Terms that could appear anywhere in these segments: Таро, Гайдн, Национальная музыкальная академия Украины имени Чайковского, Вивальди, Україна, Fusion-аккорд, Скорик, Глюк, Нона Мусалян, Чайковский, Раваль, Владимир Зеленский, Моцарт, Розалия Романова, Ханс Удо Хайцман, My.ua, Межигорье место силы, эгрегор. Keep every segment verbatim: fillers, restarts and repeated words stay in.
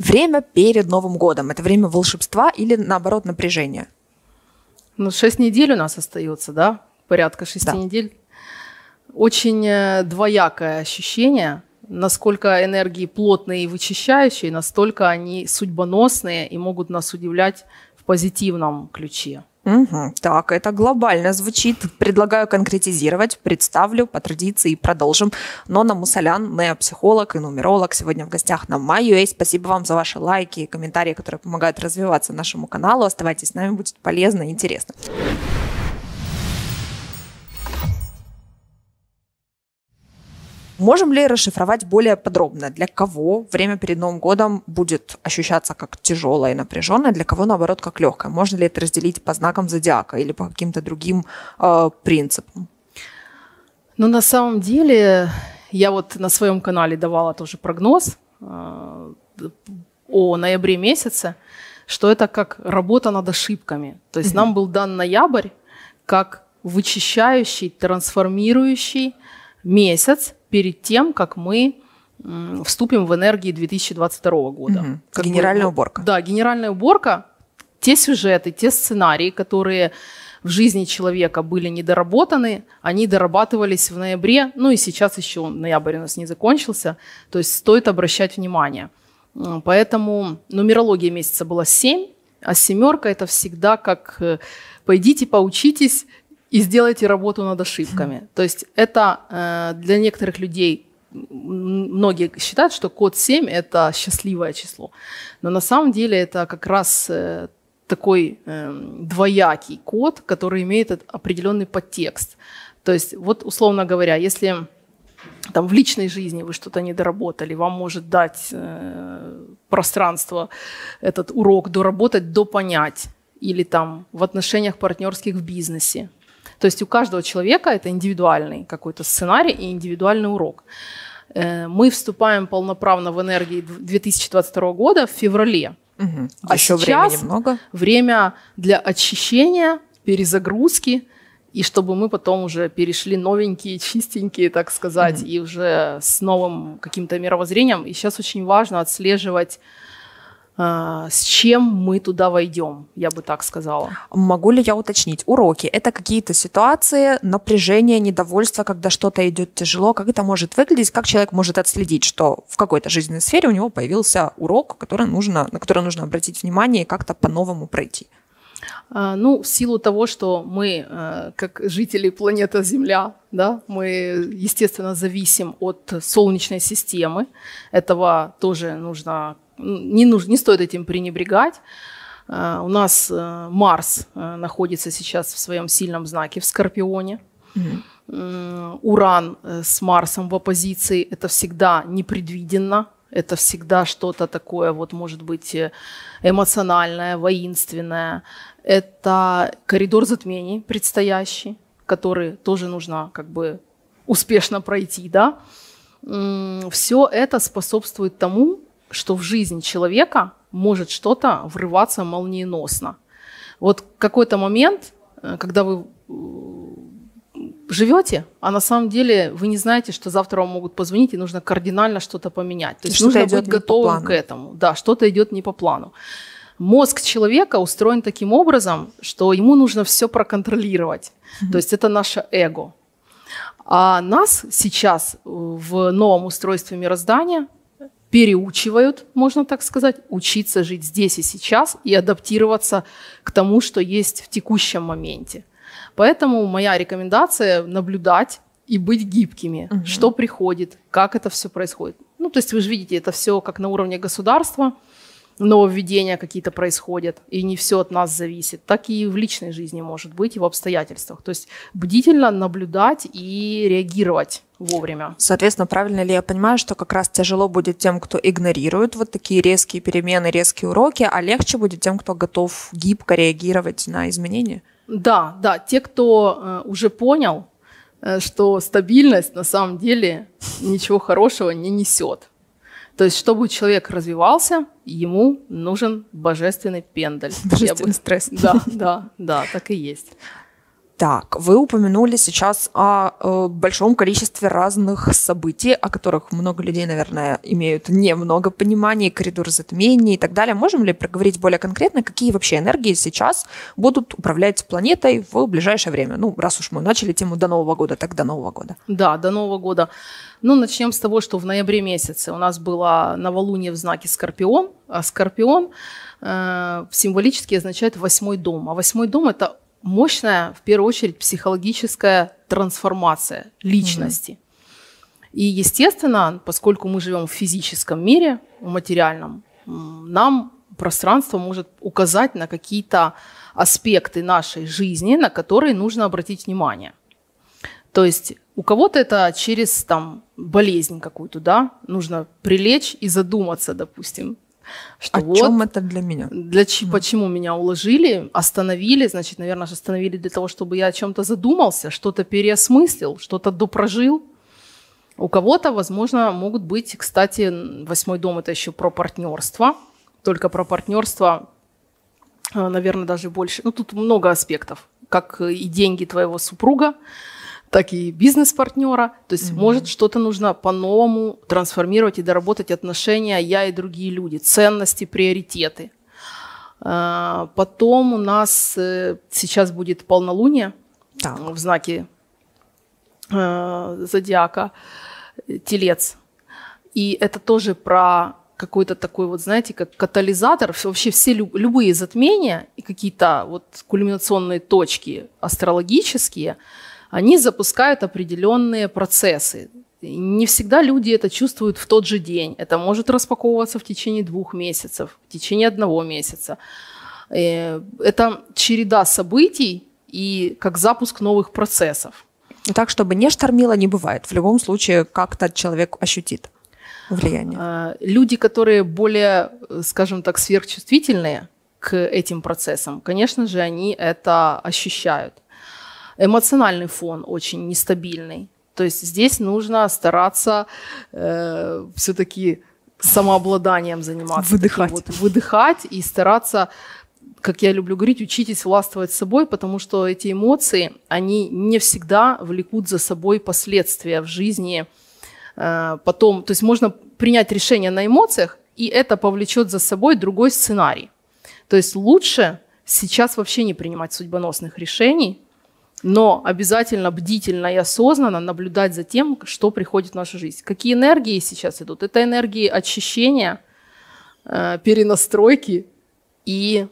Время перед Новым годом – это время волшебства или, наоборот, напряжения? Ну, шесть недель у нас остается, да? Порядка шести да. недель. Очень двоякое ощущение. Насколько энергии плотные и вычищающие, настолько они судьбоносные и могут нас удивлять в позитивном ключе. Угу. Так, это глобально звучит. Предлагаю конкретизировать, представлю по традиции и продолжим. Нона Мусалян, неопсихолог и нумеролог, сегодня в гостях на май точка юа. Спасибо вам за ваши лайки и комментарии, которые помогают развиваться нашему каналу. Оставайтесь с нами, будет полезно и интересно. Можем ли расшифровать более подробно, для кого время перед Новым годом будет ощущаться как тяжелое и напряженное, для кого, наоборот, как легкое? Можно ли это разделить по знакам зодиака или по каким-то другим э, принципам? Ну, на самом деле, я вот на своем канале давала тоже прогноз э, о ноябре месяце, что это как работа над ошибками. То есть mm-hmm. нам был дан ноябрь как вычищающий, трансформирующий месяц, перед тем, как мы вступим в энергии две тысячи двадцать второго года. Угу. Как генеральная бы, уборка. Да, генеральная уборка. Те сюжеты, те сценарии, которые в жизни человека были недоработаны, они дорабатывались в ноябре, ну и сейчас еще ноябрь у нас не закончился, то есть стоит обращать внимание. Поэтому нумерология месяца была семь, а семерка это всегда как «пойдите, поучитесь», и сделайте работу над ошибками. То есть это э, для некоторых людей, многие считают, что код семь – это счастливое число. Но на самом деле это как раз э, такой э, двоякий код, который имеет определенный подтекст. То есть вот условно говоря, если там, в личной жизни вы что-то недоработали, вам может дать э, пространство этот урок доработать, допонять. Или там в отношениях партнерских в бизнесе. То есть у каждого человека это индивидуальный какой-то сценарий и индивидуальный урок. Мы вступаем полноправно в энергии две тысячи двадцать второго года в феврале. Угу. А еще времени много? Время для очищения, перезагрузки, и чтобы мы потом уже перешли новенькие, чистенькие, так сказать, угу. и уже с новым каким-то мировоззрением. И сейчас очень важно отслеживать, с чем мы туда войдем, я бы так сказала. Могу ли я уточнить? Уроки – это какие-то ситуации, напряжение, недовольство, когда что-то идет тяжело. Как это может выглядеть? Как человек может отследить, что в какой-то жизненной сфере у него появился урок, который нужно, на который нужно обратить внимание и как-то по-новому пройти? Ну, в силу того, что мы, как жители планеты Земля, да, мы, естественно, зависим от Солнечной системы. Этого тоже нужно... Не, нужно, не стоит этим пренебрегать. У нас Марс находится сейчас в своем сильном знаке в Скорпионе. Mm-hmm. Уран с Марсом в оппозиции – это всегда непредвиденно. Это всегда что-то такое, вот, может быть, эмоциональное, воинственное. Это коридор затмений предстоящий, который тоже нужно как бы успешно пройти. Да? Все это способствует тому, что в жизнь человека может что-то врываться молниеносно. Вот какой-то момент, когда вы живете, а на самом деле вы не знаете, что завтра вам могут позвонить, и нужно кардинально что-то поменять. То есть что-то нужно идет быть готовым к этому. Да, что-то идет не по плану. Мозг человека устроен таким образом, что ему нужно все проконтролировать. Mm-hmm. То есть это наше эго. А нас сейчас в новом устройстве мироздания переучивают, можно так сказать, учиться жить здесь и сейчас и адаптироваться к тому, что есть в текущем моменте. Поэтому моя рекомендация – наблюдать и быть гибкими, угу. что приходит, как это все происходит. Ну, то есть вы же видите, это все как на уровне государства, нововведения какие-то происходят, и не все от нас зависит, так и в личной жизни может быть, и в обстоятельствах. То есть бдительно наблюдать и реагировать вовремя. Соответственно, правильно ли я понимаю, что как раз тяжело будет тем, кто игнорирует вот такие резкие перемены, резкие уроки, а легче будет тем, кто готов гибко реагировать на изменения? Да, да, те, кто уже понял, что стабильность на самом деле ничего хорошего не несет. То есть, чтобы человек развивался, ему нужен божественный пендель. Божественный стресс. Да, да, да, так и есть. Так, вы упомянули сейчас о э, большом количестве разных событий, о которых много людей, наверное, имеют немного понимания, коридор затмений и так далее. Можем ли проговорить более конкретно, какие вообще энергии сейчас будут управлять планетой в ближайшее время? Ну, раз уж мы начали тему до Нового года, так до Нового года. Да, до Нового года. Ну, начнем с того, что в ноябре месяце у нас было новолуние в знаке Скорпион. А Скорпион э, символически означает восьмой дом. А восьмой дом – это мощная, в первую очередь, психологическая трансформация личности. Mm-hmm. И, естественно, поскольку мы живем в физическом мире, в материальном, нам пространство может указать на какие-то аспекты нашей жизни, на которые нужно обратить внимание. То есть у кого-то это через там, болезнь какую-то, да, нужно прилечь и задуматься, допустим. Что О вот, чем это для меня? Для, mm. Почему меня уложили, остановили, значит, наверное, остановили для того, чтобы я о чем-то задумался, что-то переосмыслил, что-то допрожил. У кого-то, возможно, могут быть, кстати, восьмой дом – это еще про партнерство, только про партнерство, наверное, даже больше. Ну, тут много аспектов, как и деньги твоего супруга, так и бизнес-партнера. То есть, mm-hmm. может, что-то нужно по-новому трансформировать и доработать отношения я и другие люди, ценности, приоритеты. Потом у нас сейчас будет полнолуние так. в знаке зодиака Телец. И это тоже про какой-то такой, вот, знаете, как катализатор. Вообще все любые затмения и какие-то вот кульминационные точки астрологические – они запускают определенные процессы. Не всегда люди это чувствуют в тот же день. Это может распаковываться в течение двух месяцев, в течение одного месяца. Это череда событий и как запуск новых процессов. Так, чтобы не штормило, не бывает. В любом случае, как-то человек ощутит влияние. Люди, которые более, скажем так, сверхчувствительные к этим процессам, конечно же, они это ощущают. Эмоциональный фон очень нестабильный. То есть здесь нужно стараться э, все-таки самообладанием заниматься. Выдыхать. Вот, выдыхать и стараться, как я люблю говорить, учитесь властвовать собой, потому что эти эмоции, они не всегда влекут за собой последствия в жизни. Э, потом, то есть можно принять решение на эмоциях, и это повлечет за собой другой сценарий. То есть лучше сейчас вообще не принимать судьбоносных решений, но обязательно бдительно и осознанно наблюдать за тем, что приходит в нашу жизнь. Какие энергии сейчас идут? Это энергии очищения, перенастройки и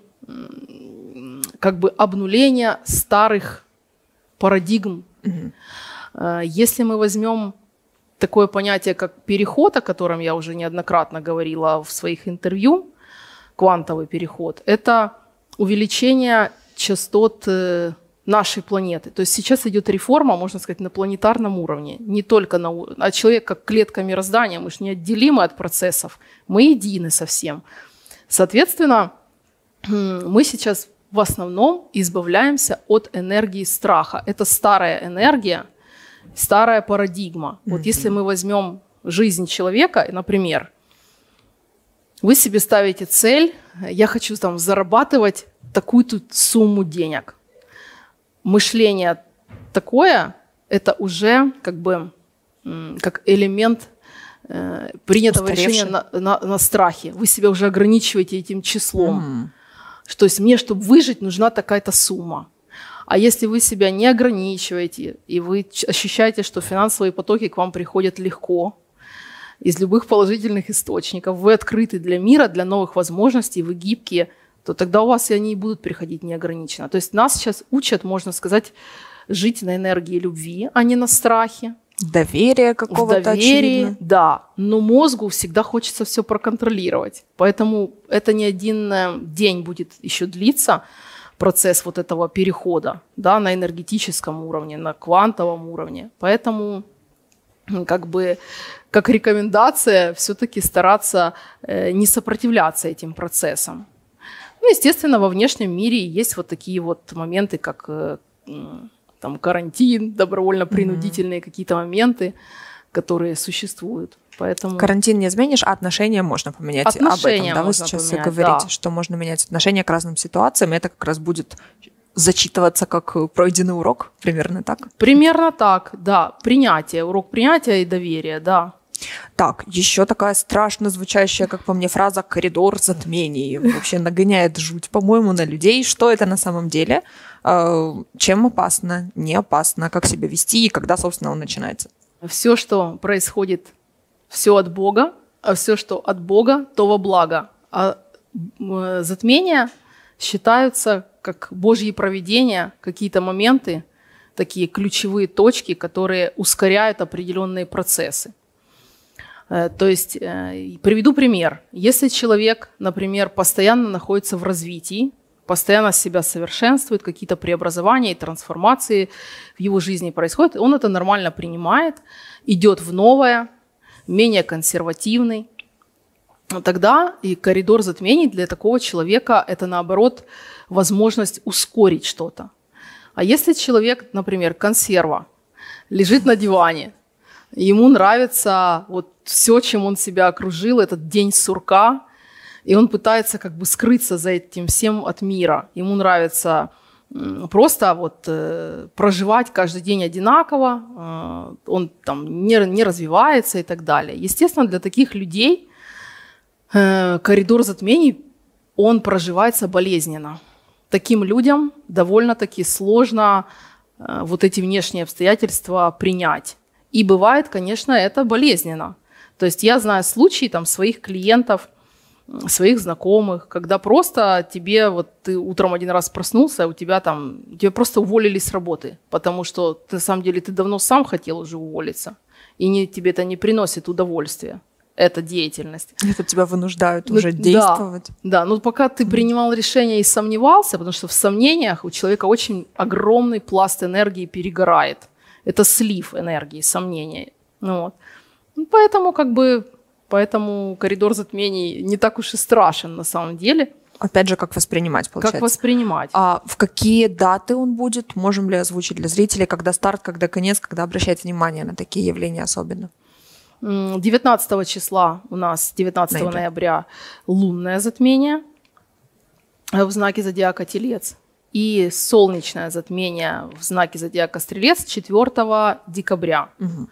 как бы обнуления старых парадигм. Mm-hmm. Если мы возьмем такое понятие, как переход, о котором я уже неоднократно говорила в своих интервью, квантовый переход, это увеличение частот нашей планеты. То есть сейчас идет реформа, можно сказать, на планетарном уровне. Не только на уровне. А человек как клетка мироздания, мы же неотделимы от процессов. Мы едины совсем. Соответственно, мы сейчас в основном избавляемся от энергии страха. Это старая энергия, старая парадигма. Вот mm-hmm. если мы возьмем жизнь человека, например, вы себе ставите цель, я хочу там зарабатывать такую-то сумму денег. Мышление такое, это уже как бы как элемент э, принятого решения на, на, на страхе. Вы себя уже ограничиваете этим числом. Mm. То есть мне, чтобы выжить, нужна такая-то сумма. А если вы себя не ограничиваете, и вы ощущаете, что финансовые потоки к вам приходят легко, из любых положительных источников, вы открыты для мира, для новых возможностей, вы гибкие, то тогда у вас и они и будут приходить неограниченно. То есть нас сейчас учат, можно сказать, жить на энергии любви, а не на страхе. Доверие какого-то, очевидно. Да, но мозгу всегда хочется все проконтролировать. Поэтому это не один день будет еще длиться, процесс вот этого перехода, да, на энергетическом уровне, на квантовом уровне. Поэтому как бы как рекомендация все-таки стараться э, не сопротивляться этим процессам. Ну, естественно, во внешнем мире есть вот такие вот моменты, как там, карантин, добровольно-принудительные mm-hmm. какие-то моменты, которые существуют. Поэтому... Карантин не изменишь, а отношения можно поменять. Отношения об этом, да, вы сейчас поменять, говорите, да. что можно менять отношения к разным ситуациям, и это как раз будет зачитываться как пройденный урок? Примерно так? Примерно так, да. Принятие, урок принятия и доверия, да. Так, еще такая страшно звучащая, как по мне, фраза «коридор затмений». Вообще нагоняет жуть, по-моему, на людей. Что это на самом деле? Чем опасно? Не опасно? Как себя вести? И когда, собственно, он начинается? Все, что происходит, все от Бога. А все, что от Бога, то во благо. А затмения считаются как Божьи провидения, какие-то моменты, такие ключевые точки, которые ускоряют определенные процессы. То есть, приведу пример. Если человек, например, постоянно находится в развитии, постоянно себя совершенствует, какие-то преобразования и трансформации в его жизни происходят, он это нормально принимает, идет в новое, менее консервативный, тогда и коридор затмений для такого человека – это, наоборот, возможность ускорить что-то. А если человек, например, консерва, лежит на диване, ему нравится вот все, чем он себя окружил, этот день сурка, и он пытается как бы скрыться за этим всем от мира. Ему нравится просто вот э, проживать каждый день одинаково, э, он там не, не развивается и так далее. Естественно, для таких людей э, коридор затмений, он проживается болезненно. Таким людям довольно-таки сложно э, вот эти внешние обстоятельства принять. И бывает, конечно, это болезненно. То есть я знаю случаи там, своих клиентов, своих знакомых, когда просто тебе, вот ты утром один раз проснулся, а у тебя там, тебя просто уволили с работы, потому что ты, на самом деле ты давно сам хотел уже уволиться, и не, тебе это не приносит удовольствия, эта деятельность. Это тебя вынуждают ну, уже да, действовать. Да, но пока ты принимал решение и сомневался, потому что в сомнениях у человека очень огромный пласт энергии перегорает. Это слив энергии, сомнений. Ну, вот. Поэтому, как бы, поэтому коридор затмений не так уж и страшен на самом деле. Опять же, как воспринимать, получается. Как воспринимать. А в какие даты он будет? Можем ли озвучить для зрителей? Когда старт, когда конец, когда обращать внимание на такие явления особенно? девятнадцатого числа у нас, девятнадцатого ноября, лунное затмение в знаке зодиака Телец. И солнечное затмение в знаке зодиака Стрелец четвёртого декабря. Угу.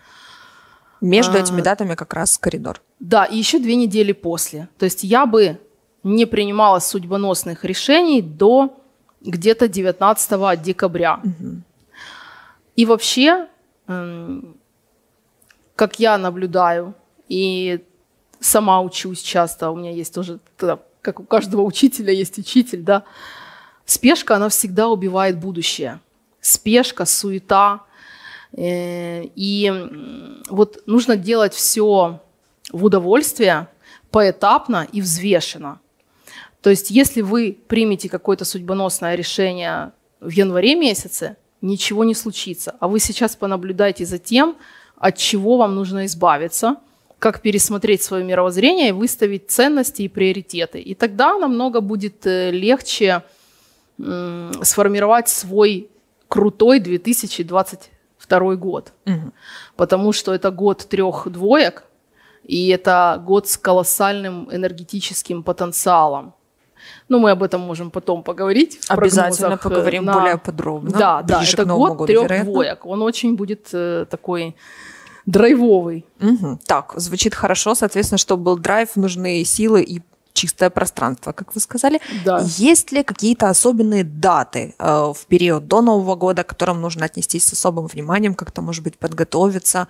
Между а, этими датами как раз коридор. Да, и еще две недели после. То есть я бы не принимала судьбоносных решений до где-то девятнадцатого декабря. Угу. И вообще, как я наблюдаю, и сама учусь часто, у меня есть тоже, как у каждого учителя есть учитель, да, спешка, она всегда убивает будущее. Спешка, суета. И вот нужно делать все в удовольствие, поэтапно и взвешенно. То есть если вы примете какое-то судьбоносное решение в январе месяце, ничего не случится. А вы сейчас понаблюдайте за тем, от чего вам нужно избавиться, как пересмотреть свое мировоззрение и выставить ценности и приоритеты. И тогда намного будет легче сформировать свой крутой две тысячи двадцать второй год. Угу. Потому что это год трех двоек, и это год с колоссальным энергетическим потенциалом. Ну, мы об этом можем потом поговорить. Обязательно поговорим на... более подробно. Да, да, это год трех двоек. Он очень будет э, такой... драйвовый. Угу. Так, звучит хорошо. Соответственно, чтобы был драйв, нужны силы и чистое пространство, как вы сказали. Да. Есть ли какие-то особенные даты э, в период до Нового года, к которым нужно отнестись с особым вниманием, как-то, может быть, подготовиться?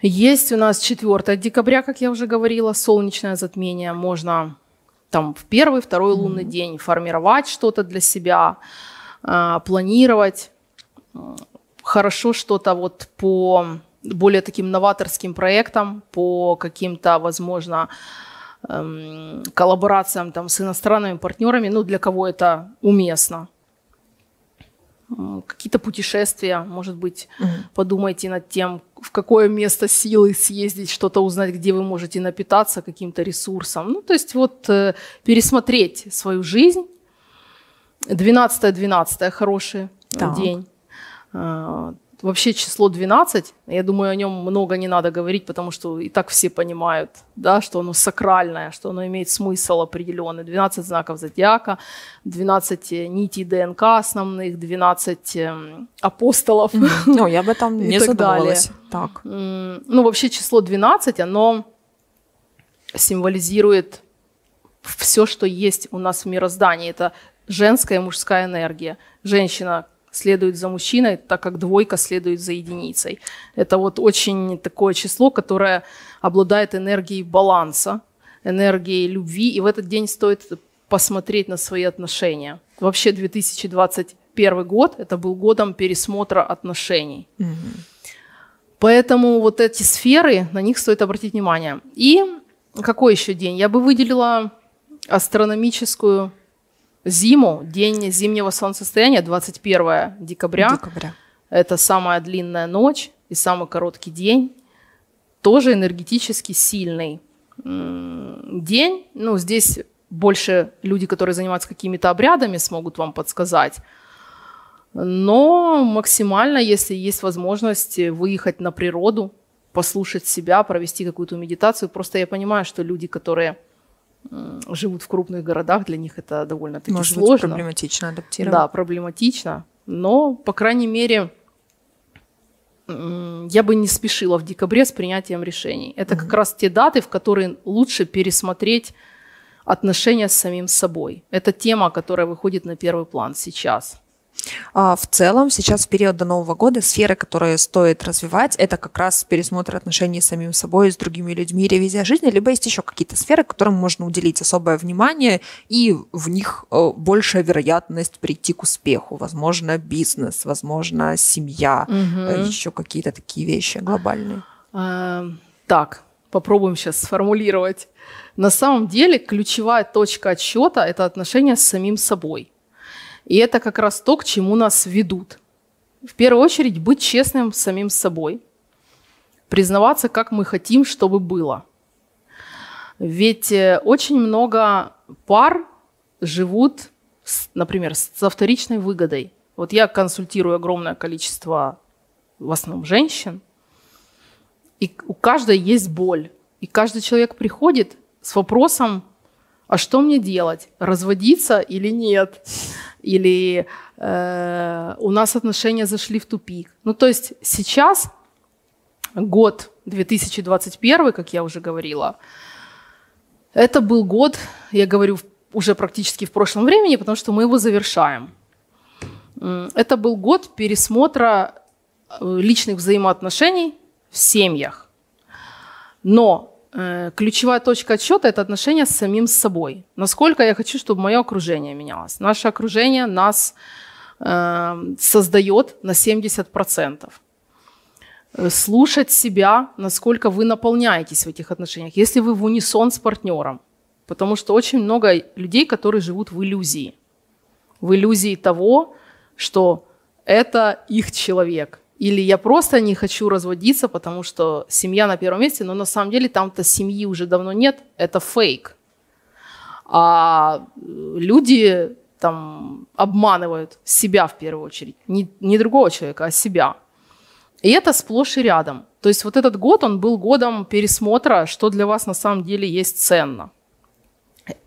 Есть у нас четвёртого декабря, как я уже говорила, солнечное затмение. Можно там в первый, второй лунный mm-hmm. день формировать что-то для себя, э, планировать. Хорошо что-то вот по более таким новаторским проектам, по каким-то, возможно, коллаборациям там, с иностранными партнерами, ну, для кого это уместно. Какие-то путешествия, может быть, mm-hmm. подумайте над тем, в какое место силы съездить, что-то узнать, где вы можете напитаться каким-то ресурсом. Ну, то есть вот пересмотреть свою жизнь. двенадцатое двенадцатое хороший да. день. Вообще число двенадцать, я думаю, о нем много не надо говорить, потому что и так все понимают, да, что оно сакральное, что оно имеет смысл определенный. двенадцать знаков зодиака, двенадцать нитей ДНК основных, двенадцать апостолов. Ну, я об этом не задумывалась. Так. Ну, вообще число двенадцать, оно символизирует все, что есть у нас в мироздании. Это женская и мужская энергия. Женщина следует за мужчиной, так как двойка следует за единицей. Это вот очень такое число, которое обладает энергией баланса, энергией любви. И в этот день стоит посмотреть на свои отношения. Вообще две тысячи двадцать первый год – это был годом пересмотра отношений. Mm-hmm. Поэтому вот эти сферы, на них стоит обратить внимание. И какой еще день? Я бы выделила астрономическую зиму, день зимнего солнцестояния, двадцать первое декабря. Декабря. Это самая длинная ночь и самый короткий день. Тоже энергетически сильный день. Ну, здесь больше люди, которые занимаются какими-то обрядами, смогут вам подсказать. Но максимально, если есть возможность выехать на природу, послушать себя, провести какую-то медитацию. Просто я понимаю, что люди, которые живут в крупных городах, для них это довольно-таки сложно. Может быть, проблематично адаптировать. Да, проблематично. Но, по крайней мере, я бы не спешила в декабре с принятием решений. Это mm-hmm. как раз те даты, в которые лучше пересмотреть отношения с самим собой. Это тема, которая выходит на первый план сейчас. В целом, сейчас в период до Нового года сферы, которые стоит развивать, это как раз пересмотр отношений с самим собой, с другими людьми, ревизия жизни, либо есть еще какие-то сферы, которым можно уделить особое внимание, и в них большая вероятность прийти к успеху. Возможно, бизнес, возможно, семья, угу. еще какие-то такие вещи глобальные. Так, попробуем сейчас сформулировать. На самом деле, ключевая точка отсчета – это отношения с самим собой. И это как раз то, к чему нас ведут. В первую очередь, быть честным с самим собой. Признаваться, как мы хотим, чтобы было. Ведь очень много пар живут, с, например, со вторичной выгодой. Вот я консультирую огромное количество, в основном, женщин. И у каждой есть боль. И каждый человек приходит с вопросом, а что мне делать? Разводиться или нет? Или э, у нас отношения зашли в тупик. Ну, то есть сейчас год две тысячи двадцать первый, как я уже говорила, это был год, я говорю, уже практически в прошлом времени, потому что мы его завершаем. Это был год пересмотра личных взаимоотношений в семьях. Но э, ключевая точка отсчета – это отношения с самим собой. Насколько я хочу, чтобы мое окружение менялось. Наше окружение нас э, создает на семьдесят процентов. Слушать себя, насколько вы наполняетесь в этих отношениях, если вы в унисон с партнером. Потому что очень много людей, которые живут в иллюзии. В иллюзии того, что это их человек. Или я просто не хочу разводиться, потому что семья на первом месте, но на самом деле там-то семьи уже давно нет, это фейк. А люди там обманывают себя в первую очередь, не, не другого человека, а себя. И это сплошь и рядом. То есть вот этот год, он был годом пересмотра, что для вас на самом деле есть ценно.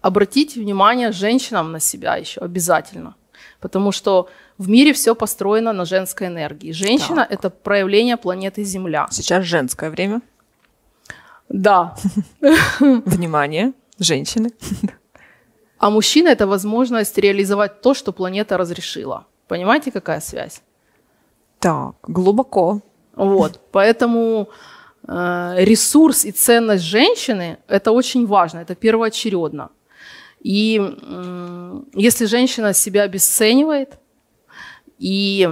Обратите внимание женщинам на себя еще обязательно. Потому что в мире все построено на женской энергии. Женщина – это проявление планеты Земля. Сейчас женское время. Да. Внимание, женщины. А мужчина – это возможность реализовать то, что планета разрешила. Понимаете, какая связь? Так, глубоко. Вот, поэтому э, ресурс и ценность женщины – это очень важно, это первоочередно. И э, если женщина себя обесценивает и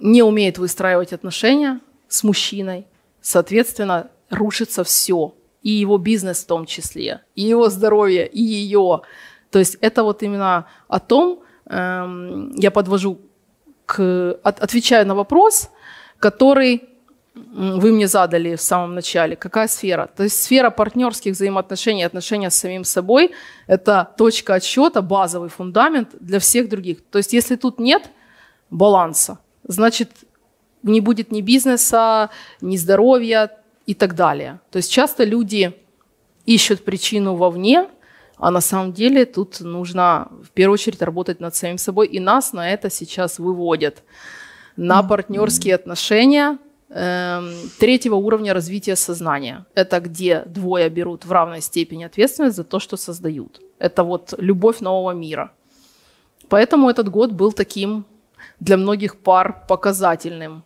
не умеет выстраивать отношения с мужчиной, соответственно, рушится все. И его бизнес в том числе, и его здоровье, и ее. То есть это вот именно о том, э, я подвожу, к, от, отвечаю на вопрос, который вы мне задали в самом начале, какая сфера? То есть сфера партнерских взаимоотношений, отношения с самим собой – это точка отсчета, базовый фундамент для всех других. То есть если тут нет баланса, значит, не будет ни бизнеса, ни здоровья и так далее. То есть часто люди ищут причину вовне, а на самом деле тут нужно в первую очередь работать над самим собой. И нас на это сейчас выводят. На партнерские отношения э, третьего уровня развития сознания. Это где двое берут в равной степени ответственность за то, что создают. Это вот любовь нового мира. Поэтому этот год был таким для многих пар показательным.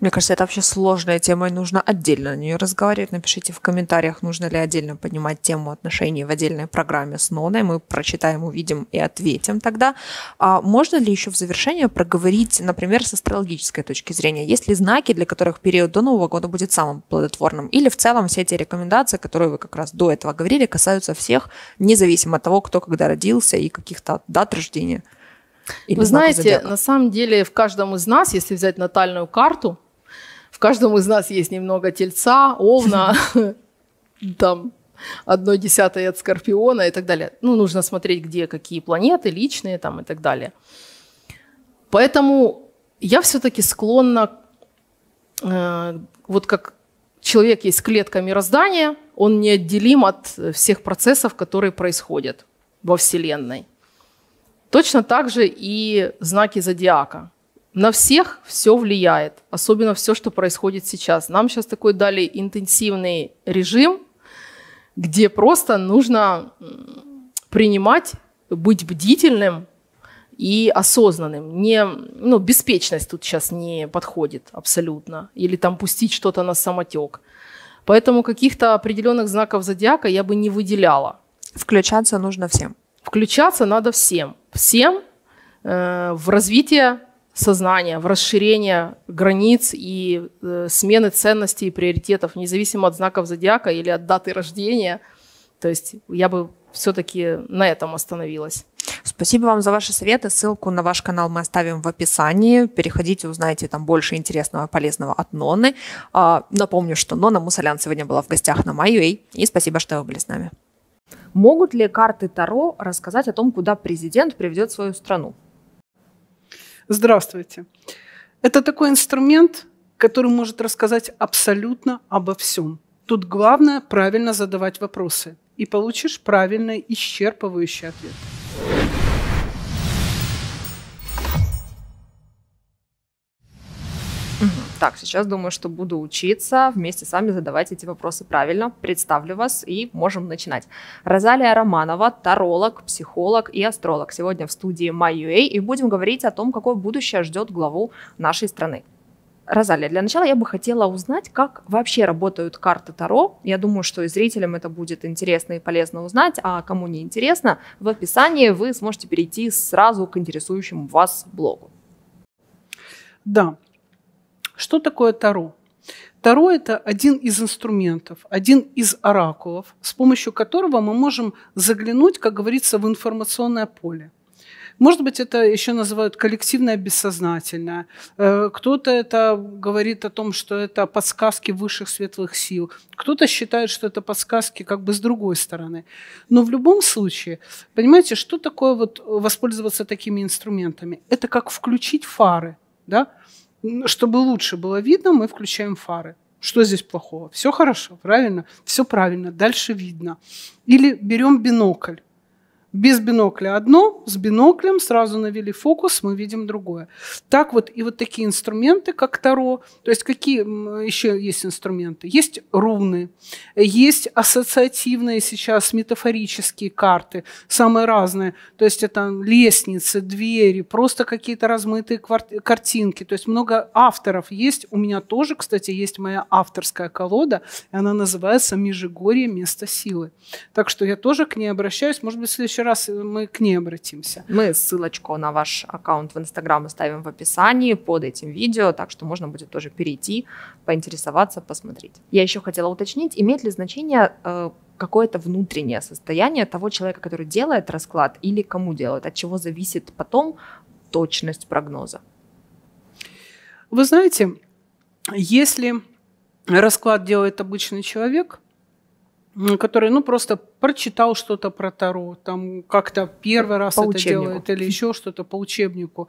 Мне кажется, это вообще сложная тема, и нужно отдельно на нее разговаривать. Напишите в комментариях, нужно ли отдельно поднимать тему отношений в отдельной программе с Ноной. Мы прочитаем, увидим и ответим тогда. А можно ли еще в завершение проговорить, например, с астрологической точки зрения? Есть ли знаки, для которых период до Нового года будет самым плодотворным? Или в целом все те рекомендации, которые вы как раз до этого говорили, касаются всех, независимо от того, кто когда родился и каких-то дат рождения? Или Вы знаете, зодиака. На самом деле в каждом из нас, если взять натальную карту, в каждом из нас есть немного Тельца, Овна, там, одной десятой от Скорпиона и так далее. Ну, нужно смотреть, где какие планеты, личные там и так далее. Поэтому я все-таки склонна, э, вот как человек есть клетка мироздания, он неотделим от всех процессов, которые происходят во Вселенной. Точно так же и знаки зодиака. На всех все влияет, особенно все, что происходит сейчас. Нам сейчас такой дали интенсивный режим, где просто нужно принимать, быть бдительным и осознанным. Не, ну, беспечность тут сейчас не подходит абсолютно. Или там пустить что-то на самотек. Поэтому каких-то определенных знаков зодиака я бы не выделяла. Включаться нужно всем. Включаться надо всем. Всем э, в развитие сознания, в расширение границ и э, смены ценностей и приоритетов, независимо от знаков зодиака или от даты рождения. То есть я бы все-таки на этом остановилась. Спасибо вам за ваши советы. Ссылку на ваш канал мы оставим в описании. Переходите, узнайте там больше интересного и полезного от Ноны. А, напомню, что Нона Мусалян сегодня была в гостях на май точка юа. И спасибо, что вы были с нами. Могут ли карты Таро рассказать о том, куда президент приведет свою страну? Здравствуйте. Это такой инструмент, который может рассказать абсолютно обо всем. Тут главное правильно задавать вопросы, и получишь правильный исчерпывающий ответ. Так, сейчас думаю, что буду учиться вместе с вами задавать эти вопросы правильно. Представлю вас и можем начинать. Розалия Романова, таролог, психолог и астролог. Сегодня в студии май точка юа и будем говорить о том, какое будущее ждет главу нашей страны. Розалия, для начала я бы хотела узнать, как вообще работают карты Таро. Я думаю, что и зрителям это будет интересно и полезно узнать, а кому не интересно, в описании вы сможете перейти сразу к интересующему вас блогу. Да. Что такое Таро? Таро – это один из инструментов, один из оракулов, с помощью которого мы можем заглянуть, как говорится, в информационное поле. Может быть, это еще называют коллективное бессознательное. Кто-то это говорит о том, что это подсказки высших светлых сил. Кто-то считает, что это подсказки как бы с другой стороны. Но в любом случае, понимаете, что такое вот воспользоваться такими инструментами? Это как включить фары, да? Чтобы лучше было видно, мы включаем фары. Что здесь плохого? Все хорошо, правильно? Все правильно, дальше видно. Или берем бинокль. Без бинокля одно, с биноклем сразу навели фокус, мы видим другое. Так вот, и вот такие инструменты, как Таро, то есть какие еще есть инструменты? Есть руны, есть ассоциативные сейчас метафорические карты, самые разные, то есть это лестницы, двери, просто какие-то размытые картинки, то есть много авторов есть, у меня тоже, кстати, есть моя авторская колода, и она называется «Межигорье место силы». Так что я тоже к ней обращаюсь, может быть, в следующий раз мы к ней обратимся. Мы ссылочку на ваш аккаунт в Инстаграм оставим в описании под этим видео, так что можно будет тоже перейти, поинтересоваться, посмотреть. Я еще хотела уточнить, имеет ли значение э, какое-то внутреннее состояние того человека, который делает расклад, или кому делает, от чего зависит потом точность прогноза? Вы знаете, если расклад делает обычный человек, который, ну, просто прочитал что-то про Таро, там как-то первый раз это делает или еще что-то по учебнику,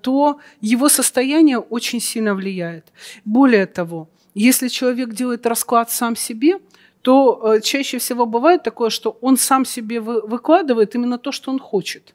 то его состояние очень сильно влияет. Более того, если человек делает расклад сам себе, то чаще всего бывает такое, что он сам себе выкладывает именно то, что он хочет.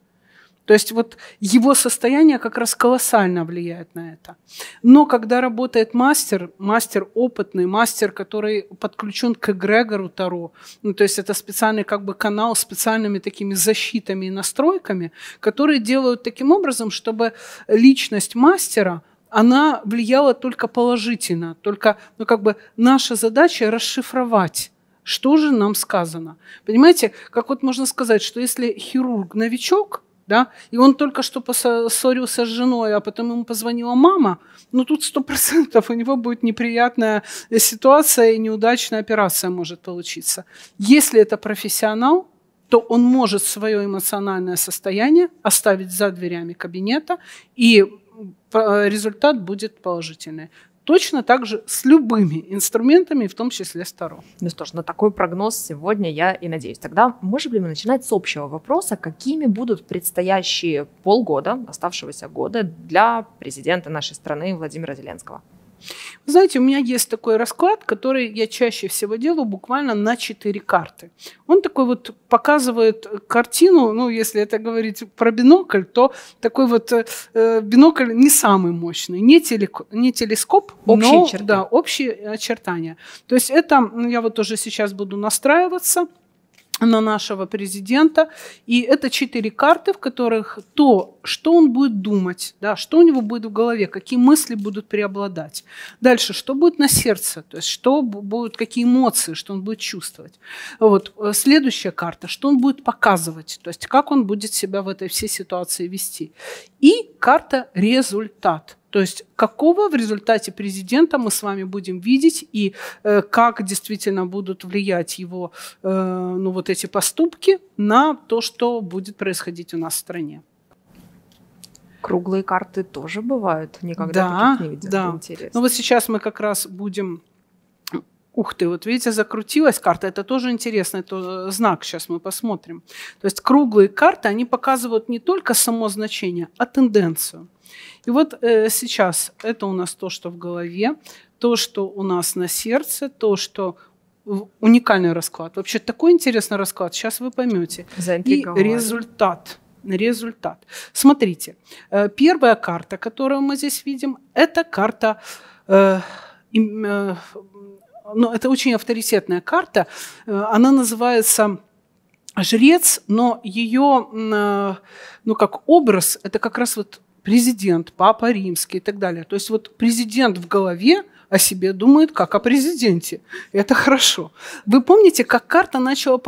То есть вот его состояние как раз колоссально влияет на это. Но когда работает мастер, мастер опытный, мастер, который подключен к эгрегору Таро, ну, то есть это специальный как бы канал с специальными такими защитами и настройками, которые делают таким образом, чтобы личность мастера, она влияла только положительно. Только, ну, как бы наша задача расшифровать, что же нам сказано. Понимаете, как вот можно сказать, что если хирург-новичок, да, и он только что поссорился с женой, а потом ему позвонила мама, ну тут сто процентов у него будет неприятная ситуация и неудачная операция может получиться. Если это профессионал, то он может свое эмоциональное состояние оставить за дверями кабинета, и результат будет положительный. Точно так же с любыми инструментами, в том числе с Таро. Ну что ж, на такой прогноз сегодня я и надеюсь. Тогда можем ли мы начинать с общего вопроса, какими будут предстоящие полгода, оставшегося года для президента нашей страны Владимира Зеленского? Знаете, у меня есть такой расклад, который я чаще всего делаю буквально на четыре карты. Он такой вот показывает картину, ну, если это говорить про бинокль, то такой вот э, бинокль не самый мощный, не, телек, не телескоп, общие, но черты. Да, общие очертания. То есть это, я вот уже сейчас буду настраиваться на нашего президента. И это четыре карты, в которых то, что он будет думать, да, что у него будет в голове, какие мысли будут преобладать. Дальше, что будет на сердце, то есть что будут, какие эмоции, что он будет чувствовать. Вот. Следующая карта, что он будет показывать, то есть как он будет себя в этой всей ситуации вести. И карта «Результат». То есть какого в результате президента мы с вами будем видеть и э, как действительно будут влиять его э, ну, вот эти поступки на то, что будет происходить у нас в стране. Круглые карты тоже бывают, никогда да, таких не видел. Да. Интересно. Ну вот сейчас мы как раз будем... Ух ты, вот видите, закрутилась карта. Это тоже интересный это знак, сейчас мы посмотрим. То есть круглые карты, они показывают не только само значение, а тенденцию. И вот э, сейчас это у нас то, что в голове, то, что у нас на сердце, то, что уникальный расклад. Вообще такой интересный расклад, сейчас вы поймете. И результат. Результат. Смотрите, э, первая карта, которую мы здесь видим, это карта... Э, э, Но это очень авторитетная карта, она называется «Жрец», но ее, ну, как образ, это как раз вот президент, папа римский и так далее. То есть вот президент в голове о себе думает как о президенте. Это хорошо. Вы помните, как карта начала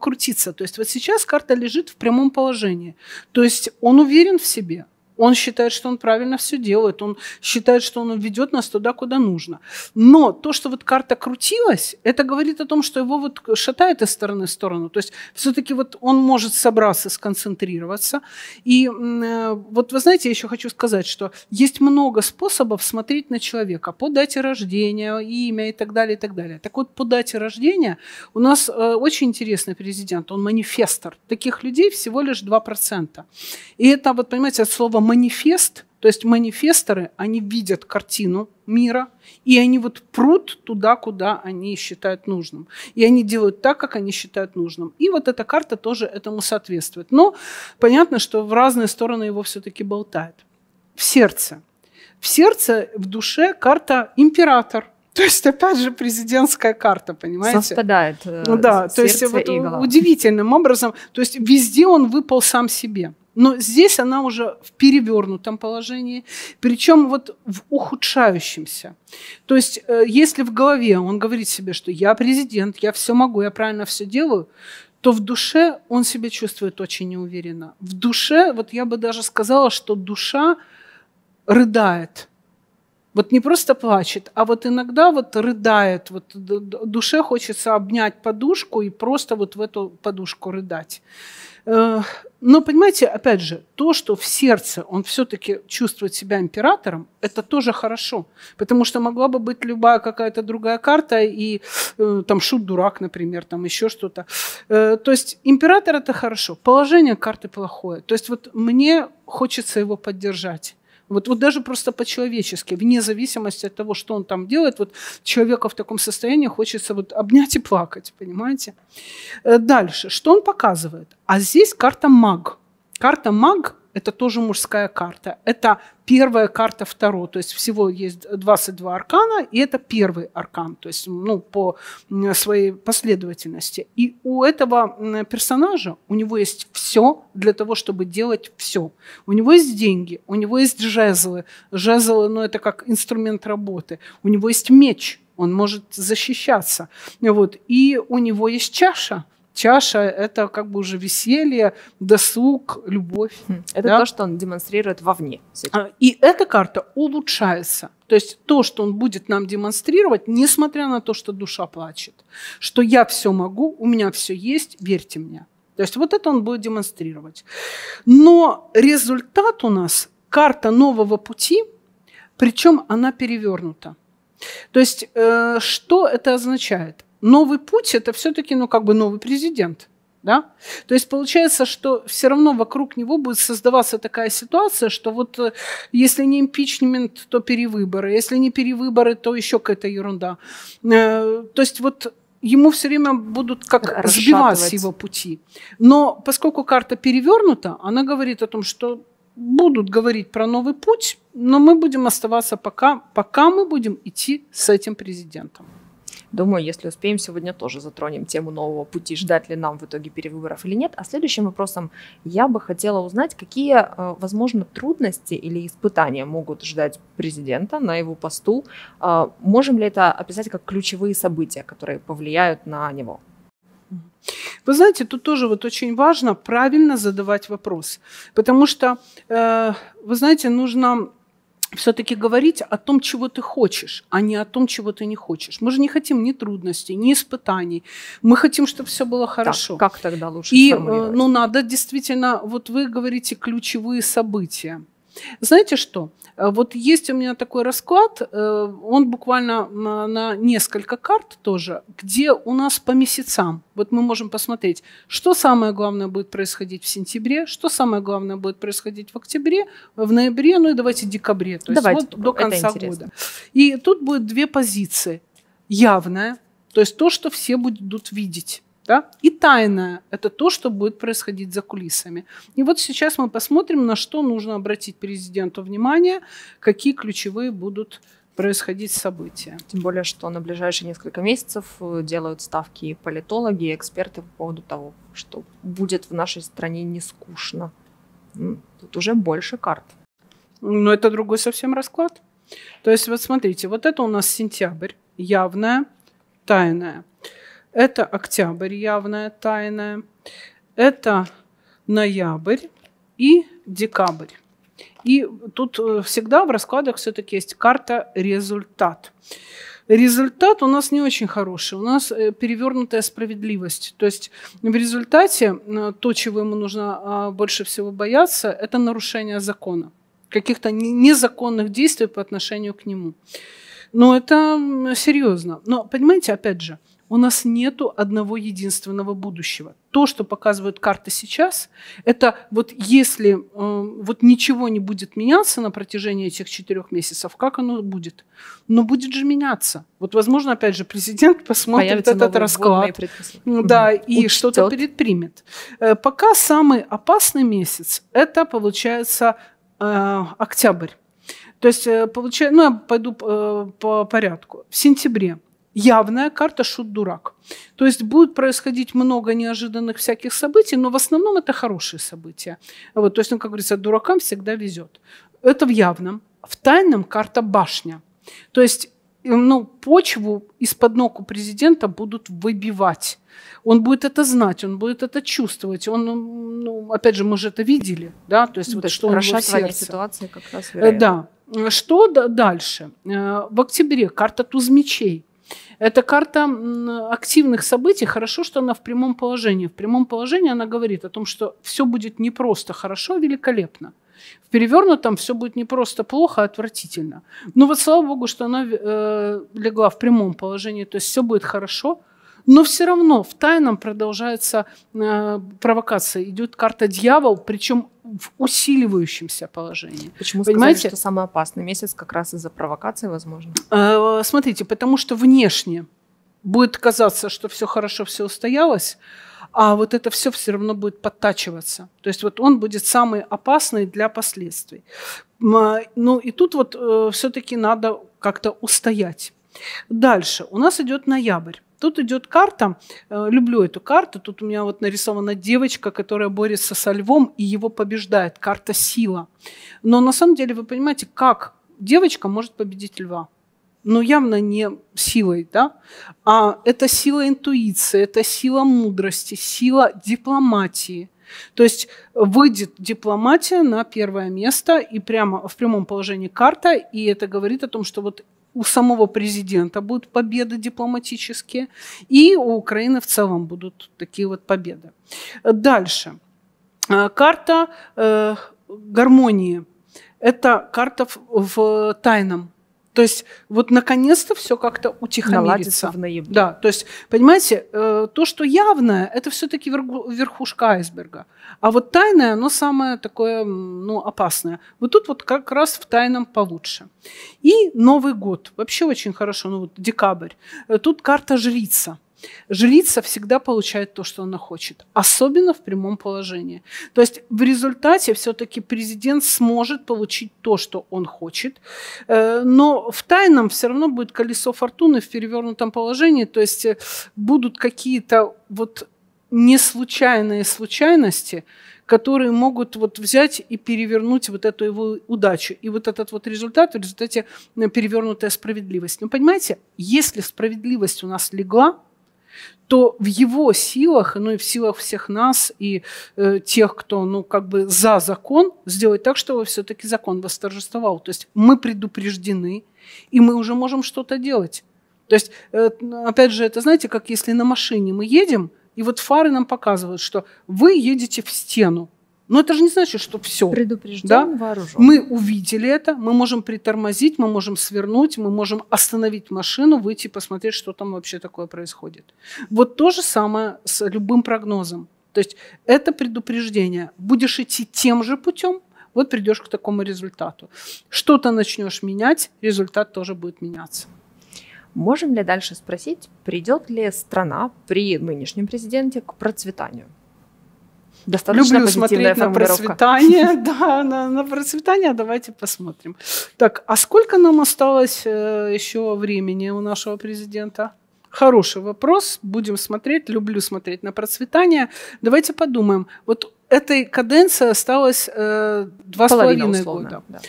крутиться? То есть вот сейчас карта лежит в прямом положении. То есть он уверен в себе. Он считает, что он правильно все делает, он считает, что он ведет нас туда, куда нужно. Но то, что вот карта крутилась, это говорит о том, что его вот шатает из стороны в сторону. То есть все-таки вот он может собраться, сконцентрироваться. И вот вы знаете, я еще хочу сказать, что есть много способов смотреть на человека по дате рождения, имя и так далее, и так далее. Так вот, по дате рождения у нас очень интересный президент, он манифестор. Таких людей всего лишь два процента. И это, вот понимаете, от слова манифест, то есть манифесторы, они видят картину мира, и они вот прут туда, куда они считают нужным. И они делают так, как они считают нужным. И вот эта карта тоже этому соответствует. Но понятно, что в разные стороны его все-таки болтает. В сердце. В сердце, в душе карта «Император». То есть, опять же, президентская карта, понимаете? Совпадает. Ну, да, то есть вот удивительным образом. То есть везде он выпал сам себе. Но здесь она уже в перевернутом положении, причем вот в ухудшающемся. То есть если в голове он говорит себе, что я президент, я все могу, я правильно все делаю, то в душе он себя чувствует очень неуверенно. В душе, вот я бы даже сказала, что душа рыдает. Вот не просто плачет, а вот иногда вот рыдает. Вот душе хочется обнять подушку и просто вот в эту подушку рыдать. Но, понимаете, опять же, то, что в сердце он все-таки чувствует себя императором, это тоже хорошо. Потому что могла бы быть любая какая-то другая карта, и там шут-дурак, например, там еще что-то. То есть император – это хорошо, положение карты плохое. То есть вот мне хочется его поддержать. Вот, вот даже просто по-человечески, вне зависимости от того, что он там делает, вот человека в таком состоянии хочется вот обнять и плакать, понимаете? Дальше, что он показывает? А здесь карта маг. Карта маг – это тоже мужская карта. Это первая карта Таро, то есть всего есть двадцать два аркана, и это первый аркан, то есть ну, по своей последовательности. И у этого персонажа, у него есть все для того, чтобы делать все. У него есть деньги, у него есть жезлы. Жезлы, ну, это как инструмент работы. У него есть меч, он может защищаться. Вот. И у него есть чаша. Чаша – это как бы уже веселье, досуг, любовь. Это да? То, что он демонстрирует вовне. И эта карта улучшается. То есть то, что он будет нам демонстрировать, несмотря на то, что душа плачет, что я все могу, у меня все есть, верьте мне. То есть вот это он будет демонстрировать. Но результат у нас – карта нового пути, причем она перевернута. То есть э, что это означает? Новый путь – это все-таки, ну, как бы новый президент. Да? То есть получается, что все равно вокруг него будет создаваться такая ситуация, что вот если не импичмент, то перевыборы, если не перевыборы, то еще какая-то ерунда. То есть вот ему все время будут как сбивать с его пути. Но поскольку карта перевернута, она говорит о том, что будут говорить про новый путь, но мы будем оставаться пока, пока мы будем идти с этим президентом. Думаю, если успеем, сегодня тоже затронем тему нового пути, ждать ли нам в итоге перевыборов или нет. А следующим вопросом я бы хотела узнать, какие, возможно, трудности или испытания могут ждать президента на его посту. Можем ли это описать как ключевые события, которые повлияют на него? Вы знаете, тут тоже вот очень важно правильно задавать вопрос. Потому что, вы знаете, нужно все-таки говорить о том, чего ты хочешь, а не о том, чего ты не хочешь. Мы же не хотим ни трудностей, ни испытаний. Мы хотим, чтобы все было хорошо. Так, как тогда лучше и, сформулировать? Ну, надо действительно, вот вы говорите, ключевые события. Знаете что? Вот есть у меня такой расклад, он буквально на несколько карт тоже, где у нас по месяцам. Вот мы можем посмотреть, что самое главное будет происходить в сентябре, что самое главное будет происходить в октябре, в ноябре, ну и давайте в декабре, то давайте есть вот до конца года. И тут будет две позиции. Явная, то есть то, что все будут видеть. Да? И тайное – это то, что будет происходить за кулисами. И вот сейчас мы посмотрим, на что нужно обратить президенту внимание, какие ключевые будут происходить события. Тем более, что на ближайшие несколько месяцев делают ставки и политологи, и эксперты по поводу того, что будет в нашей стране не скучно. Тут уже больше карт. Но это другой совсем расклад. То есть вот смотрите, вот это у нас сентябрь, явное, тайное. Это октябрь, явная, тайная. Это ноябрь и декабрь. И тут всегда в раскладах все-таки есть карта «Результат». Результат у нас не очень хороший, у нас перевернутая справедливость. То есть в результате то, чего ему нужно больше всего бояться, это нарушение закона, каких-то незаконных действий по отношению к нему. Но это серьезно. Но понимаете, опять же, у нас нету одного единственного будущего. То, что показывают карты сейчас, это вот если э, вот ничего не будет меняться на протяжении этих четырех месяцев, как оно будет? Но будет же меняться. Вот, возможно, опять же, президент посмотрит Появится этот расклад, да, угу. и что-то предпримет. Э, пока самый опасный месяц – это, получается, э, октябрь. То есть, э, получается, ну, я пойду э, по порядку. В сентябре. Явная карта «Шут-дурак». То есть будет происходить много неожиданных всяких событий, но в основном это хорошие события. Вот, то есть, ну, как говорится, дуракам всегда везет. Это в явном. В тайном карта «Башня». То есть ну, почву из-под ног у президента будут выбивать. Он будет это знать, он будет это чувствовать. Он, ну, опять же, мы же это видели, да, то есть ну, вот, что он в ситуации как раз вероятно. Да. Что дальше? В октябре карта туз мечей. Это карта активных событий. Хорошо, что она в прямом положении. В прямом положении она говорит о том, что все будет не просто хорошо, а великолепно. В перевернутом все будет не просто плохо, а отвратительно. Но вот слава богу, что она э, легла в прямом положении. То есть все будет хорошо, но все равно в тайном продолжается э, провокация. Идет карта дьявол, причем в усиливающемся положении. Почему понимаете? Сказали, что самый опасный месяц как раз из-за провокации, возможно? Э, смотрите, потому что внешне будет казаться, что все хорошо, все устоялось, а вот это все все равно будет подтачиваться. То есть вот он будет самый опасный для последствий. Ну и тут вот э, все-таки надо как-то устоять. Дальше у нас идет ноябрь. Тут идет карта, люблю эту карту, тут у меня вот нарисована девочка, которая борется со львом и его побеждает, карта сила. Но на самом деле вы понимаете, как девочка может победить льва? Но явно не силой, да? А это сила интуиции, это сила мудрости, сила дипломатии. То есть выйдет дипломатия на первое место и прямо в прямом положении карта, и это говорит о том, что вот у самого президента будут победы дипломатические, и у Украины в целом будут такие вот победы. Дальше. Карта э, гармонии. Это карта в, в тайном. То есть вот наконец-то все как-то утихомирится. В ноябре. Да, то есть, понимаете, э, то, что явное, это все-таки верхушка айсберга. А вот тайное, оно самое такое, ну, опасное. Вот тут вот как раз в тайном получше. И Новый год. Вообще очень хорошо, ну, вот декабрь. Тут карта жрица. Жрица всегда получает то, что она хочет, особенно в прямом положении. То есть в результате все-таки президент сможет получить то, что он хочет, но в тайном все равно будет колесо фортуны в перевернутом положении, то есть будут какие-то вот неслучайные случайности, которые могут вот взять и перевернуть вот эту его удачу. И вот этот вот результат, в результате перевернутая справедливость. Ну, понимаете, если справедливость у нас легла, то в его силах, ну и в силах всех нас и э, тех, кто, ну, как бы за закон, сделать так, чтобы все-таки закон восторжествовал. То есть мы предупреждены, и мы уже можем что-то делать. То есть, э, опять же, это, знаете, как если на машине мы едем, и вот фары нам показывают, что вы едете в стену. Но это же не значит, что все. Предупрежден, да? Вооружен. Мы увидели это, мы можем притормозить, мы можем свернуть, мы можем остановить машину, выйти и посмотреть, что там вообще такое происходит. Вот то же самое с любым прогнозом. То есть это предупреждение. Будешь идти тем же путем, вот придешь к такому результату. Что-то начнешь менять, результат тоже будет меняться. Можем ли дальше спросить, придет ли страна при нынешнем президенте к процветанию? Достаточно люблю смотреть на процветание. Да, на, на процветание давайте посмотрим. Так, а сколько нам осталось э, еще времени у нашего президента? Хороший вопрос. Будем смотреть. Люблю смотреть на процветание. Давайте подумаем. Вот этой каденции осталось э, два с половиной года. Да.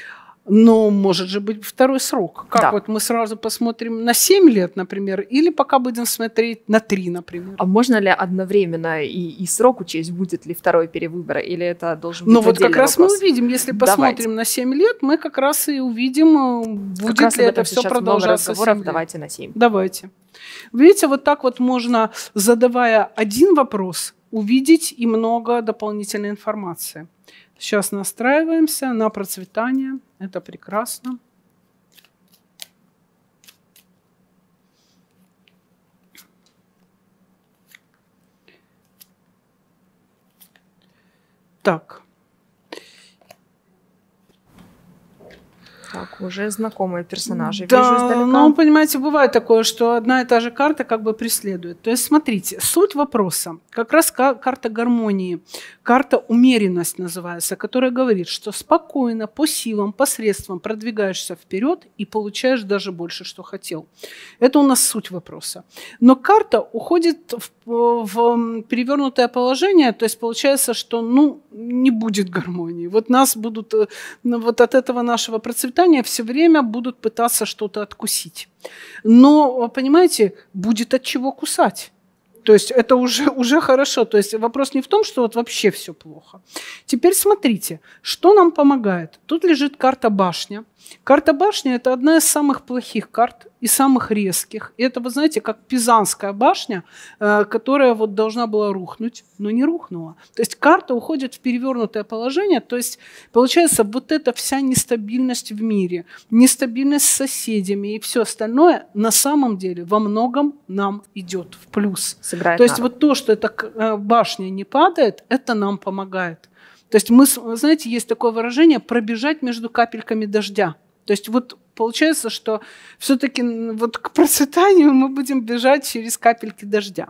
Но может же быть второй срок. Как да. Вот мы сразу посмотрим на семь лет, например, или пока будем смотреть на три, например. А можно ли одновременно и, и срок учесть, будет ли второй перевыбор, или это должен быть? Ну вот как раз вопрос. Мы увидим, если посмотрим давайте. На семь лет, мы как раз и увидим, будет как ли это все продолжаться. Давайте на семь. Давайте. Видите, вот так вот можно, задавая один вопрос, увидеть и много дополнительной информации. Сейчас настраиваемся на процветание. Это прекрасно. Так. Так, уже знакомые персонажи. Да, вижу издалека. Ну, понимаете, бывает такое, что одна и та же карта как бы преследует. То есть, смотрите, суть вопроса, как раз карта гармонии, карта умеренность называется, которая говорит, что спокойно, по силам, по средствам продвигаешься вперед и получаешь даже больше, что хотел. Это у нас суть вопроса. Но карта уходит в, в перевернутое положение, то есть получается, что, ну, не будет гармонии. Вот нас будут, вот от этого нашего процветания содержания все время будут пытаться что-то откусить. Но, понимаете, будет от чего кусать. То есть это уже, уже хорошо. То есть вопрос не в том, что вот вообще все плохо. Теперь смотрите, что нам помогает. Тут лежит карта башня. Карта башня – это одна из самых плохих карт и самых резких. И это, вы знаете, как Пизанская башня, которая вот должна была рухнуть, но не рухнула. То есть карта уходит в перевернутое положение. То есть получается вот эта вся нестабильность в мире, нестабильность с соседями и все остальное на самом деле во многом нам идет в плюс. Сыграет то есть народ. Вот то, что эта башня не падает, это нам помогает. То есть мы, знаете, есть такое выражение «пробежать между капельками дождя». То есть вот получается, что все-таки вот к процветанию мы будем бежать через капельки дождя.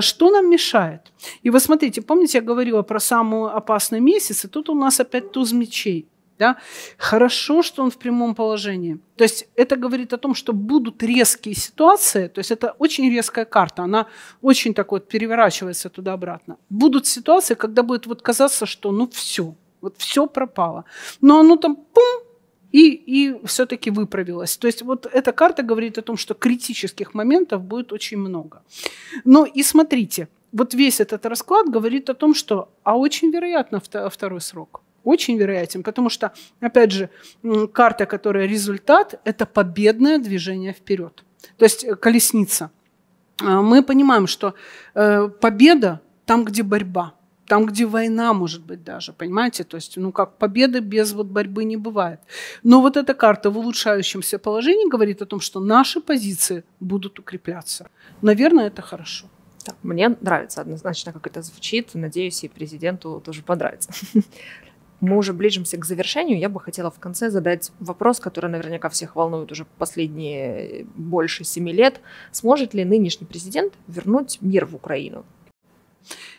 Что нам мешает? И вы смотрите, помните, я говорила про самый опасный месяц, и тут у нас опять туз мечей. Да? Хорошо, что он в прямом положении. То есть это говорит о том, что будут резкие ситуации, то есть это очень резкая карта, она очень так вот переворачивается туда-обратно. Будут ситуации, когда будет вот казаться, что ну все, вот все пропало. Но оно там пум, и, и все-таки выправилось. То есть вот эта карта говорит о том, что критических моментов будет очень много. Ну и смотрите, вот весь этот расклад говорит о том, что, а очень вероятно, второй срок. Очень вероятен, потому что, опять же, карта, которая результат, это победное движение вперед. То есть колесница. Мы понимаем, что победа там, где борьба, там, где война, может быть, даже, понимаете? То есть, ну как, победы без вот борьбы не бывает. Но вот эта карта в улучшающемся положении говорит о том, что наши позиции будут укрепляться. Наверное, это хорошо. Так, мне нравится однозначно, как это звучит. Надеюсь, и президенту тоже понравится. Мы уже ближимся к завершению. Я бы хотела в конце задать вопрос, который наверняка всех волнует уже последние больше семи лет. Сможет ли нынешний президент вернуть мир в Украину?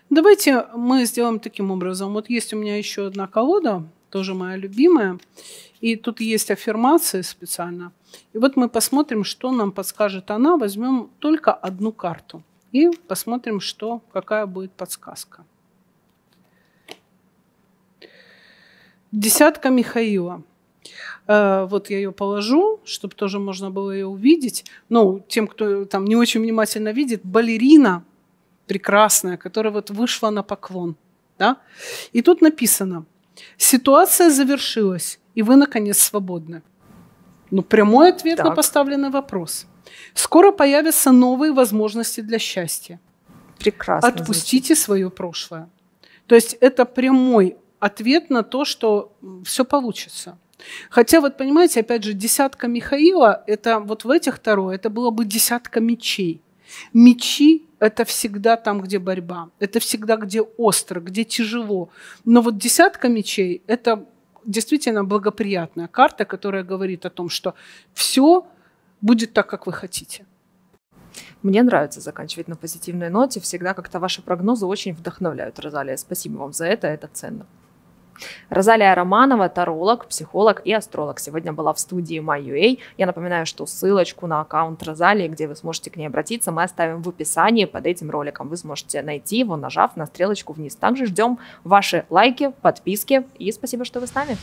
Давайте мы сделаем таким образом. Вот есть у меня еще одна колода, тоже моя любимая. И тут есть аффирмации специально. И вот мы посмотрим, что нам подскажет она. Возьмем только одну карту и посмотрим, что, какая будет подсказка. Десятка Михаила. Вот я ее положу, чтобы тоже можно было ее увидеть. Ну, тем, кто там не очень внимательно видит, балерина прекрасная, которая вот вышла на поклон. Да? И тут написано: ситуация завершилась, и вы, наконец, свободны. Ну, прямой ответ так. На поставленный вопрос. Скоро появятся новые возможности для счастья. Прекрасно. Отпустите значит. свое прошлое. То есть это прямой ответ на то, что все получится. Хотя, вот понимаете, опять же, десятка Михаила, это вот в этих таро, это было бы десятка мечей. Мечи – это всегда там, где борьба, это всегда где остро, где тяжело. Но вот десятка мечей – это действительно благоприятная карта, которая говорит о том, что все будет так, как вы хотите. Мне нравится заканчивать на позитивной ноте. Всегда как-то ваши прогнозы очень вдохновляют, Розалия. Спасибо вам за это, это ценно. Розалия Романова, таролог, психолог и астролог, сегодня была в студии май точка юа. Я напоминаю, что ссылочку на аккаунт Розалии, где вы сможете к ней обратиться, мы оставим в описании под этим роликом. Вы сможете найти его, нажав на стрелочку вниз. Также ждем ваши лайки, подписки и спасибо, что вы с нами.